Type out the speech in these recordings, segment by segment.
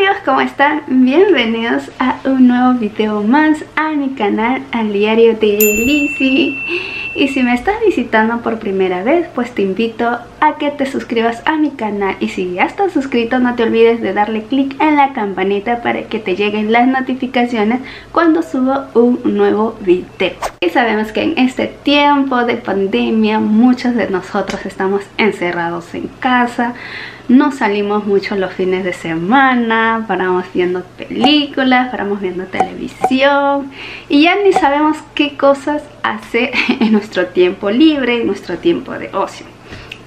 amigos, ¿cómo están? Bienvenidos a un nuevo video más a mi canal, al Diario de Lizy. Y si me estás visitando por primera vez, pues te invito a que te suscribas a mi canal. Y si ya estás suscrito, no te olvides de darle click en la campanita para que te lleguen las notificaciones cuando subo un nuevo video. Y sabemos que en este tiempo de pandemia muchos de nosotros estamos encerrados en casa, no salimos mucho los fines de semana, paramos viendo películas, paramos viendo televisión y ya ni sabemos qué cosas hacer en nuestro tiempo libre, en nuestro tiempo de ocio.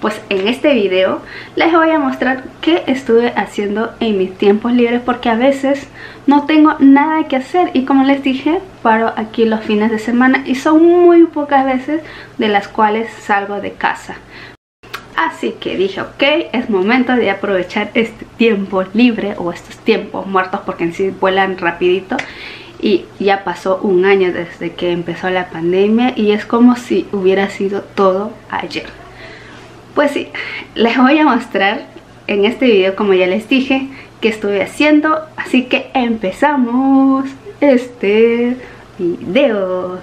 Pues en este video les voy a mostrar qué estuve haciendo en mis tiempos libres, porque a veces no tengo nada que hacer y, como les dije, paro aquí los fines de semana y son muy pocas veces de las cuales salgo de casa. Así que dije, ok, es momento de aprovechar este tiempo libre o estos tiempos muertos, porque en sí vuelan rapidito. Y ya pasó un año desde que empezó la pandemia y es como si hubiera sido todo ayer. Pues sí, les voy a mostrar en este video, como ya les dije, qué estuve haciendo. Así que empezamos este video.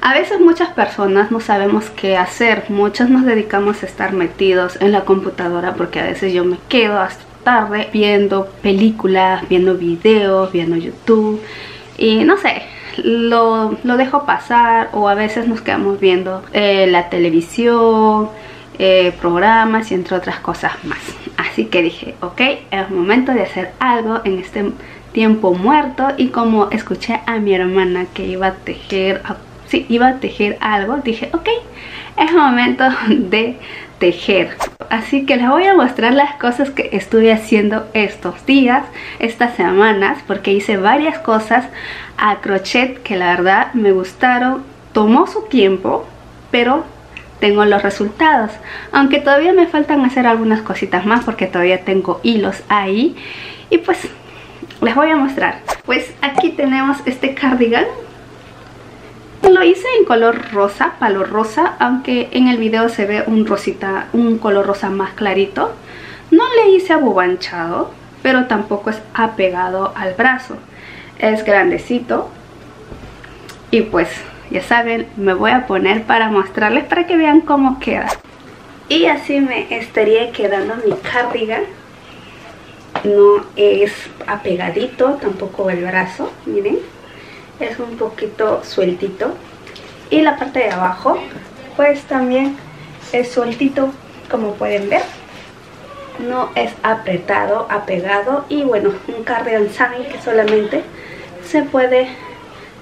A veces muchas personas no sabemos qué hacer, muchos nos dedicamos a estar metidos en la computadora, porque a veces yo me quedo hasta tarde viendo películas, viendo videos, viendo YouTube y no sé, lo dejo pasar, o a veces nos quedamos viendo la televisión, programas y entre otras cosas más. Así que dije, ok, es momento de hacer algo en este tiempo muerto. Y como escuché a mi hermana que iba a tejer algo, dije, ok, es momento de tejer. Así que les voy a mostrar las cosas que estuve haciendo estos días, estas semanas, porque hice varias cosas a crochet que la verdad me gustaron. Tomó su tiempo, pero tengo los resultados, aunque todavía me faltan hacer algunas cositas más porque todavía tengo hilos ahí. Y pues les voy a mostrar. Pues aquí tenemos este cardigan. Lo hice en color rosa, palo rosa, aunque en el video se ve un color rosa más clarito. No le hice abobanchado, pero tampoco es apegado al brazo. Es grandecito. Y pues, ya saben, me voy a poner para mostrarles, para que vean cómo queda. Y así me estaría quedando mi cardigan. No es apegadito, tampoco el brazo, miren. Es un poquito sueltito. Y la parte de abajo pues también es sueltito, como pueden ver. No es apretado, apegado. Y bueno, un cardigan saben que solamente se puede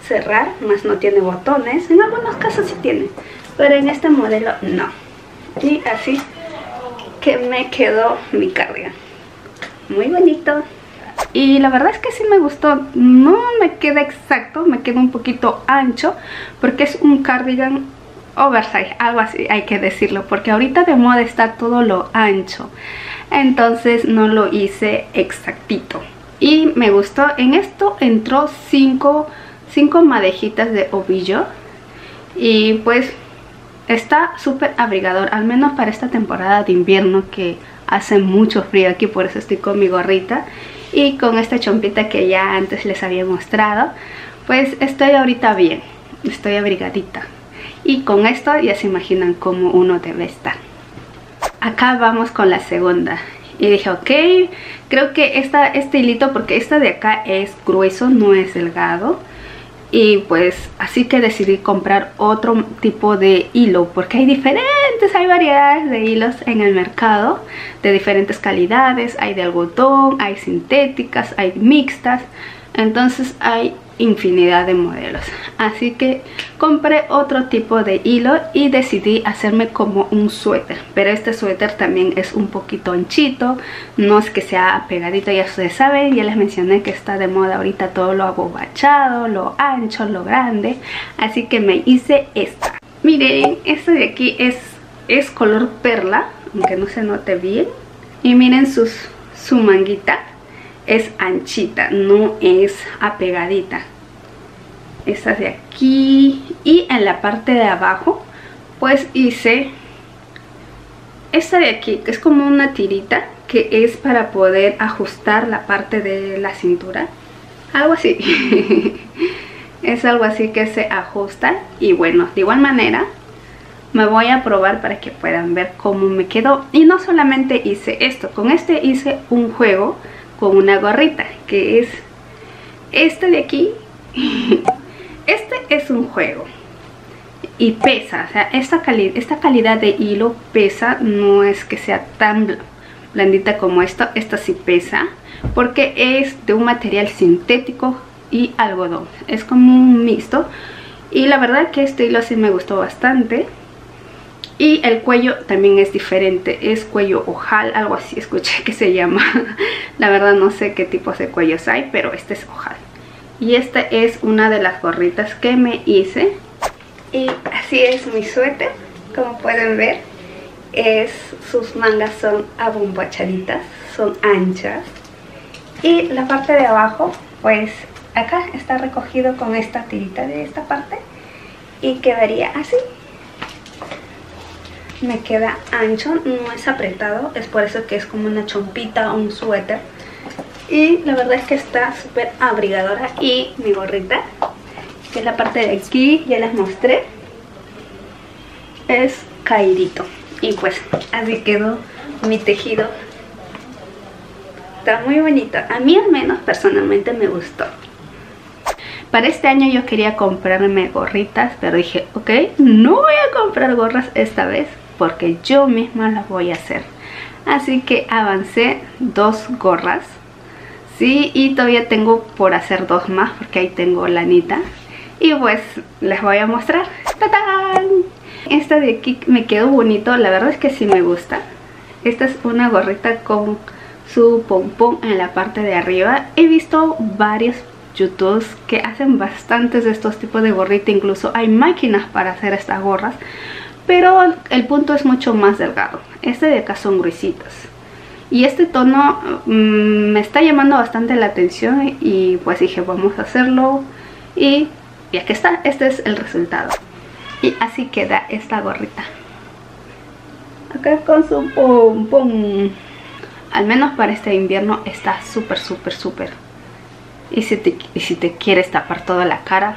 cerrar, más no tiene botones. En algunos casos sí tiene, pero en este modelo no. Y así que me quedó mi cardigan. Muy bonito. Y la verdad es que sí me gustó. No me queda exacto, me queda un poquito ancho, porque es un cardigan oversize, algo así hay que decirlo, porque ahorita de moda está todo lo ancho. Entonces no lo hice exactito. Y me gustó. En esto entró 5 madejitas de ovillo. Y pues está súper abrigador, al menos para esta temporada de invierno que hace mucho frío aquí. Por eso estoy con mi gorrita y con esta chompita que ya antes les había mostrado. Pues estoy ahorita bien, estoy abrigadita. Y con esto ya se imaginan cómo uno debe estar. Acá vamos con la segunda. Y dije, ok, creo que este hilito, porque esta de acá es grueso, no es delgado. Y pues así que decidí comprar otro tipo de hilo, porque hay diferentes, hay variedades de hilos en el mercado, de diferentes calidades. Hay de algodón, hay sintéticas, hay mixtas. Entonces hay infinidad de modelos. Así que compré otro tipo de hilo y decidí hacerme como un suéter. Pero este suéter también es un poquito anchito, no es que sea pegadito. Ya ustedes saben, ya les mencioné que está de moda ahorita todo lo abobachado, lo ancho, lo grande. Así que me hice esta. Miren, esta de aquí es color perla, aunque no se note bien. Y miren su manguita. es anchita, no es apegadita. Esta de aquí, y en la parte de abajo pues hice esta de aquí, que es como una tirita que es para poder ajustar la parte de la cintura, algo así. Es algo así que se ajusta. Y bueno, de igual manera me voy a probar para que puedan ver cómo me quedó. Y no solamente hice esto, con este hice un juego con una gorrita, que es este de aquí. Este es un juego y pesa, o sea, esta calidad de hilo pesa, no es que sea tan blandita como esto. Esta sí pesa porque es de un material sintético y algodón, es como un mixto, y la verdad que este hilo sí me gustó bastante. Y el cuello también es diferente, es cuello ojal, algo así escuché que se llama. La verdad no sé qué tipos de cuellos hay, pero este es ojal. Y esta es una de las gorritas que me hice. Y así es mi suéter, como pueden ver. Sus mangas son abombachaditas, son anchas. Y la parte de abajo, pues acá está recogido con esta tirita de esta parte. Y quedaría así. Me queda ancho, no es apretado, es por eso que es como una chompita o un suéter. Y la verdad es que está súper abrigadora. Y mi gorrita, que es la parte de aquí, ya les mostré, es caidito. Y pues así quedó mi tejido. Está muy bonito, a mí al menos personalmente me gustó. Para este año yo quería comprarme gorritas, pero dije, ok, no voy a comprar gorras esta vez porque yo misma las voy a hacer. Así que avancé 2 gorras. Sí, y todavía tengo por hacer 2 más porque ahí tengo lanita. Y pues les voy a mostrar. ¡Tatán! Esta de aquí me quedó bonito, la verdad es que sí me gusta. Esta es una gorrita con su pompón en la parte de arriba. He visto varios youtubers que hacen bastantes de estos tipos de gorrita. Incluso hay máquinas para hacer estas gorras. Pero el punto es mucho más delgado. Este de acá son gruesitos. Y este tono me está llamando bastante la atención, y pues dije, vamos a hacerlo. Y aquí está, este es el resultado. Y así queda esta gorrita. Acá con su pompón. Al menos para este invierno está súper, súper, súper. Y si te quieres tapar toda la cara,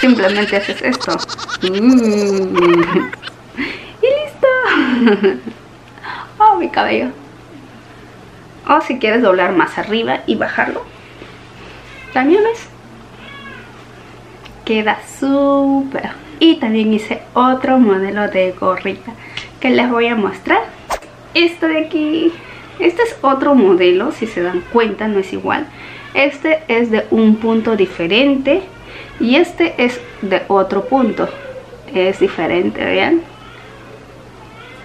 simplemente haces esto. Y listo. Oh, mi cabello. O si quieres doblar más arriba y bajarlo, también ves, queda súper. Y también hice otro modelo de gorrita que les voy a mostrar. Este de aquí, este es otro modelo, si se dan cuenta no es igual. Este es de un punto diferente y este es de otro punto, es diferente, ¿vean?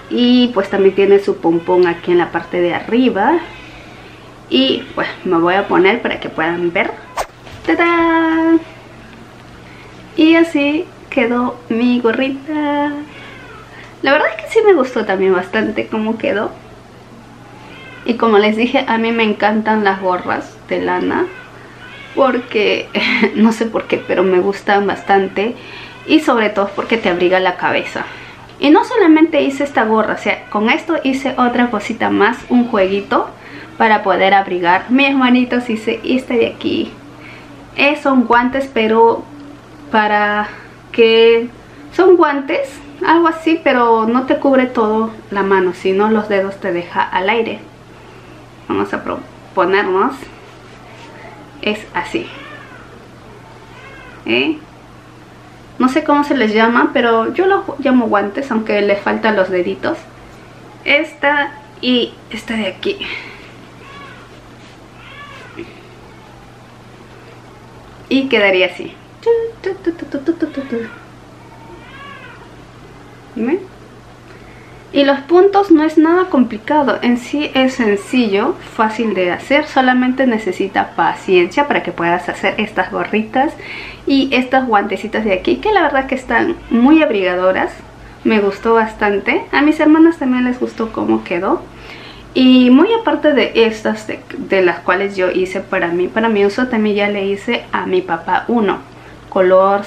Y pues también tiene su pompón aquí en la parte de arriba. Y pues me voy a poner para que puedan ver. ¡Tadá! Y así quedó mi gorrita. La verdad es que sí me gustó también bastante cómo quedó. Y como les dije, a mí me encantan las gorras de lana, porque no sé por qué, pero me gustan bastante. Y sobre todo porque te abriga la cabeza. Y no solamente hice esta gorra, o sea, con esto hice otra cosita más, un jueguito para poder abrigar mis manitos. Hice este de aquí, son guantes, pero para que son guantes, algo así, pero no te cubre todo la mano, sino los dedos te deja al aire. Vamos a ponernos, es así. No sé cómo se les llama, pero yo los llamo guantes, aunque les faltan los deditos. Esta y esta de aquí. Y quedaría así. ¿Ven? Y los puntos no es nada complicado, en sí es sencillo, fácil de hacer, solamente necesita paciencia para que puedas hacer estas gorritas y estas guantecitas de aquí, que la verdad que están muy abrigadoras, me gustó bastante. A mis hermanas también les gustó cómo quedó. Y muy aparte de estas de las cuales yo hice para mi uso, también ya le hice a mi papá uno, color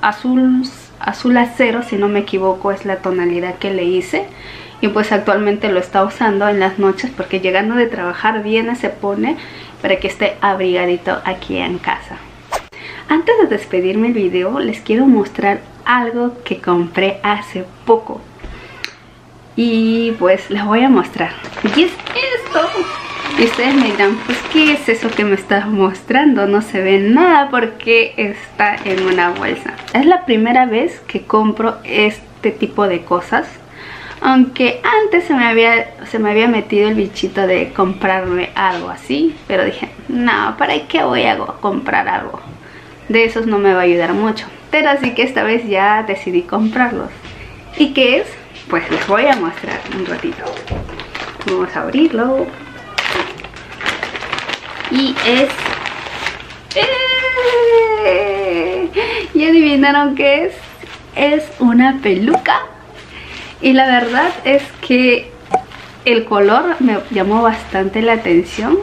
azul acero, si no me equivoco es la tonalidad que le hice. Y pues actualmente lo está usando en las noches porque llegando de trabajar viene, se pone para que esté abrigadito aquí en casa. Antes de despedirme el video, les quiero mostrar algo que compré hace poco. Y pues les voy a mostrar. ¿Y es esto? Y ustedes me dirán, pues ¿qué es eso que me estás mostrando? No se ve nada porque está en una bolsa. Es la primera vez que compro este tipo de cosas. Aunque antes se me había metido el bichito de comprarme algo así. Pero dije, no, ¿para qué voy a comprar algo? De esos no me va a ayudar mucho. Pero así que esta vez ya decidí comprarlos. ¿Y qué es? Pues les voy a mostrar un ratito. Vamos a abrirlo. Y es... ¿Y adivinaron qué es? Es una peluca. Y la verdad es que el color me llamó bastante la atención.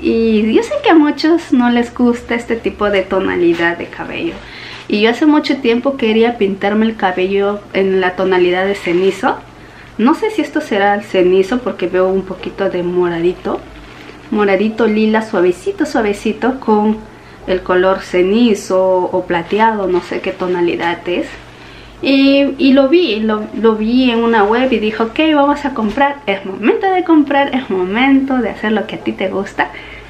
Y yo sé que a muchos no les gusta este tipo de tonalidad de cabello. Y yo hace mucho tiempo quería pintarme el cabello en la tonalidad de cenizo. No sé si esto será el cenizo porque veo un poquito de moradito. Moradito lila, suavecito, suavecito, con el color cenizo o plateado, no sé qué tonalidad es. Y lo vi en una web y dije, ok, vamos a comprar. Es momento de comprar, es momento de hacer lo que a ti te gusta.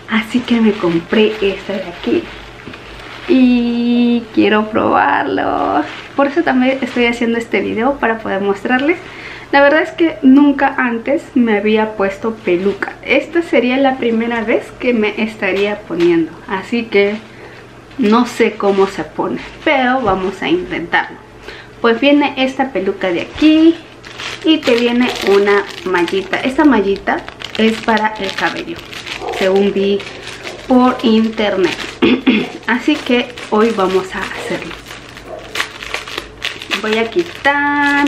Así que me compré esta de aquí. Y quiero probarlo. Por eso también estoy haciendo este video, para poder mostrarles. La verdad es que nunca antes me había puesto peluca. Esta sería la primera vez que me estaría poniendo. Así que no sé cómo se pone, pero vamos a intentarlo. Pues viene esta peluca de aquí. Y te viene una mallita. Esta mallita es para el cabello, según vi por internet. Así que hoy vamos a hacerlo. Voy a quitar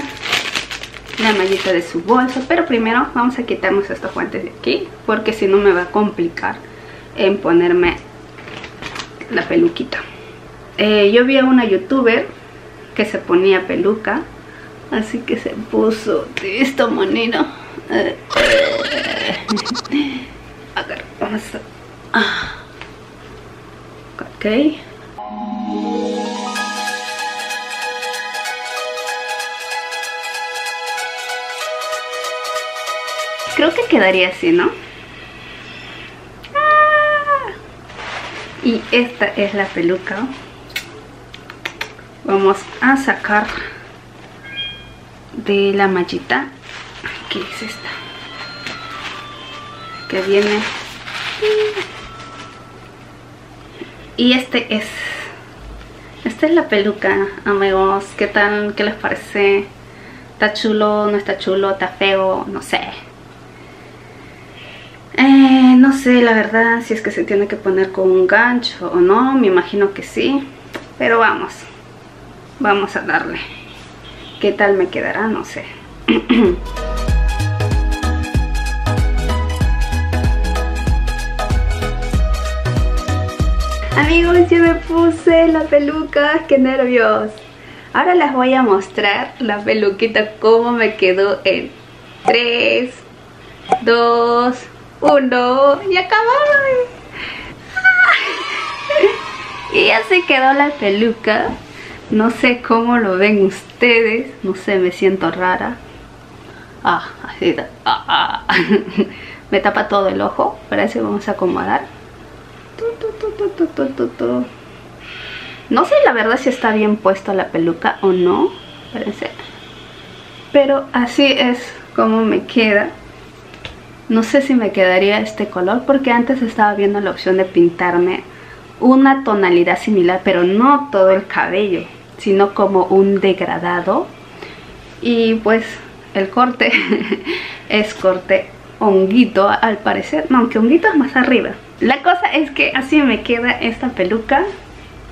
la mallita de su bolso, pero primero vamos a quitarnos estos guantes de aquí, porque si no me va a complicar en ponerme la peluquita. Yo vi a una youtuber que se ponía peluca, así que se puso de esta manera. A ver, vamos a... Okay. Creo que quedaría así, ¿no? ¡Ah! Y esta es la peluca. Vamos a sacar de la mallita. Aquí es esta, que viene. Y esta es la peluca, amigos. ¿Qué tal? ¿Qué les parece? ¿Está chulo? ¿No está chulo? ¿Está feo? No sé. No sé, la verdad, si es que se tiene que poner con un gancho o no. Me imagino que sí. Pero vamos. Vamos a darle. ¿Qué tal me quedará? No sé. Amigos, ya me puse la peluca, qué nervios. Ahora les voy a mostrar la peluquita cómo me quedó en 3, 2, 1 y acabamos. Y ya se quedó la peluca. No sé cómo lo ven ustedes, no sé, me siento rara. Ah, así está. Ah, ah. Me tapa todo el ojo, para eso vamos a acomodar. No sé la verdad si está bien puesta la peluca o no, parece. Pero así es como me queda. No sé si me quedaría este color, porque antes estaba viendo la opción de pintarme una tonalidad similar, pero no todo el cabello, sino como un degradado. Y pues el corte es corte honguito al parecer, no, aunque honguito es más arriba. La cosa es que así me queda esta peluca.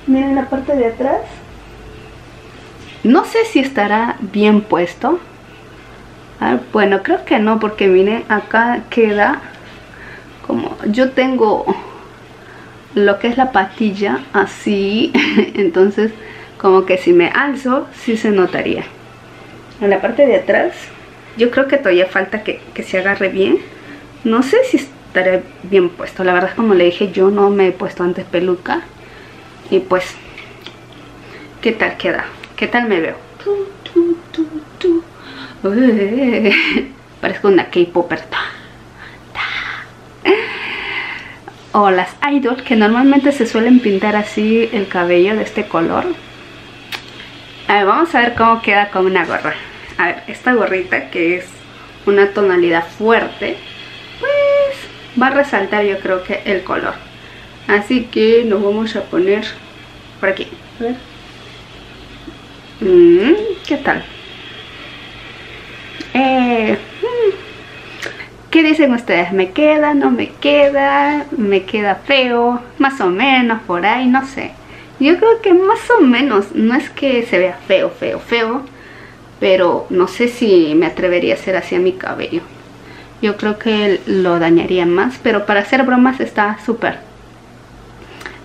Miren la parte de atrás. No sé si estará bien puesto. Ah, bueno, creo que no, porque miren, acá queda como yo tengo lo que es la patilla así, entonces como que si me alzo, sí se notaría. En la parte de atrás, yo creo que todavía falta que se agarre bien. No sé si estaré bien puesto. La verdad, como le dije, yo no me he puesto antes peluca. Y pues, ¿qué tal queda? ¿Qué tal me veo? Parezco una K-Popper. O las idols que normalmente se suelen pintar así el cabello de este color. A ver, vamos a ver cómo queda con una gorra. A ver, esta gorrita que es una tonalidad fuerte, pues va a resaltar yo creo que el color. Así que nos vamos a poner por aquí. A ver. ¿Qué tal? ¿Qué dicen ustedes? ¿Me queda? ¿No me queda? ¿Me queda feo? Más o menos, por ahí, no sé. Yo creo que más o menos, no es que se vea feo, feo, feo, pero no sé si me atrevería a hacer así a mi cabello. Yo creo que lo dañaría más, pero para hacer bromas está súper.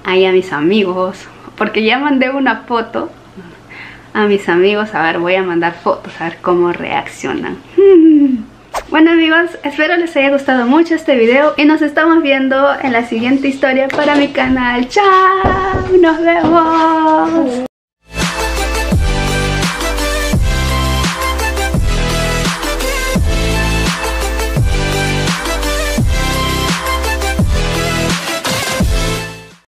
Ahí a mis amigos, porque ya mandé una foto a mis amigos. A ver, voy a mandar fotos, a ver cómo reaccionan. Bueno amigos, espero les haya gustado mucho este video y nos estamos viendo en la siguiente historia para mi canal. ¡Chao! ¡Nos vemos!